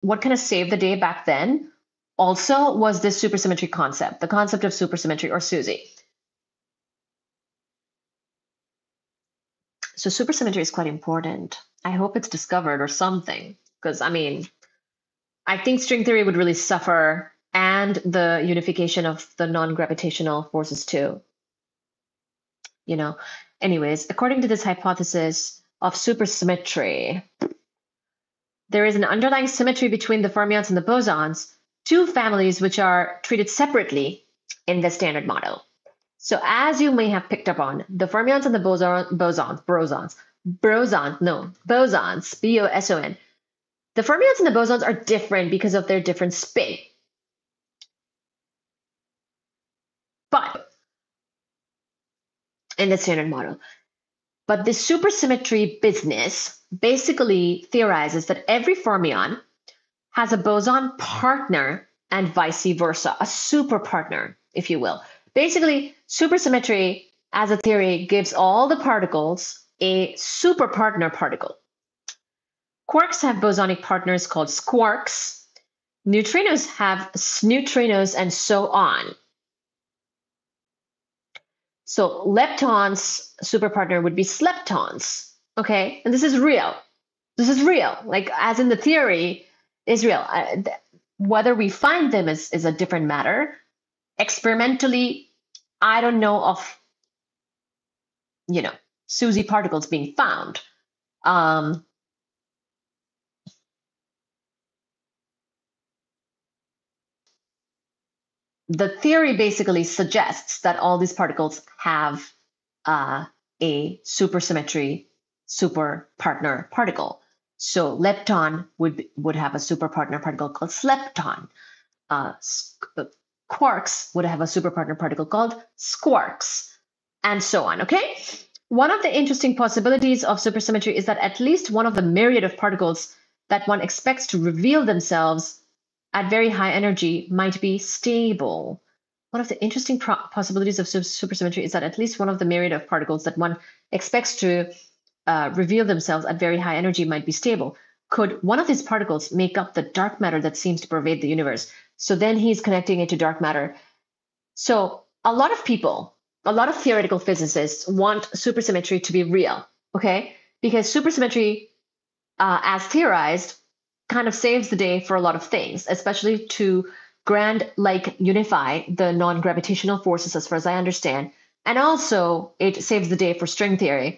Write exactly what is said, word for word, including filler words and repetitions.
what kind of saved the day back then also was this supersymmetry concept, the concept of supersymmetry or SUSY. So supersymmetry is quite important. I hope it's discovered or something, because I mean, I think string theory would really suffer, and the unification of the non-gravitational forces too. You know, anyways, according to this hypothesis of supersymmetry, there is an underlying symmetry between the fermions and the bosons, two families which are treated separately in the Standard Model. So as you may have picked up on, the fermions and the boson, bosons, brosons, brosons, no, bosons, B O S O N. The fermions and the bosons are different because of their different spin. But in the Standard Model, but this supersymmetry business basically theorizes that every fermion has a boson partner and vice versa, a super partner, if you will. Basically, supersymmetry as a theory gives all the particles a super partner particle. Quarks have bosonic partners called squarks. Neutrinos have sneutrinos, and so on. So leptons' super partner would be sleptons. Okay, and this is real. This is real. Like, as in the theory, is real. I, whether we find them is is a different matter. Experimentally, I don't know of, you know, SUSY particles being found. Um, the theory basically suggests that all these particles have uh, a supersymmetry super partner particle. So lepton would would have a super partner particle called slepton. Uh, Quarks would have a superpartner particle called squarks, and so on, okay? One of the interesting possibilities of supersymmetry is that at least one of the myriad of particles that one expects to reveal themselves at very high energy might be stable. One of the interesting possibilities of supersymmetry is that at least one of the myriad of particles that one expects to uh, reveal themselves at very high energy might be stable. Could one of these particles make up the dark matter that seems to pervade the universe? So then he's connecting it to dark matter. So a lot of people, a lot of theoretical physicists want supersymmetry to be real, okay? Because supersymmetry, uh, as theorized, kind of saves the day for a lot of things, especially to grand, like, unify the non-gravitational forces, as far as I understand. And also, it saves the day for string theory.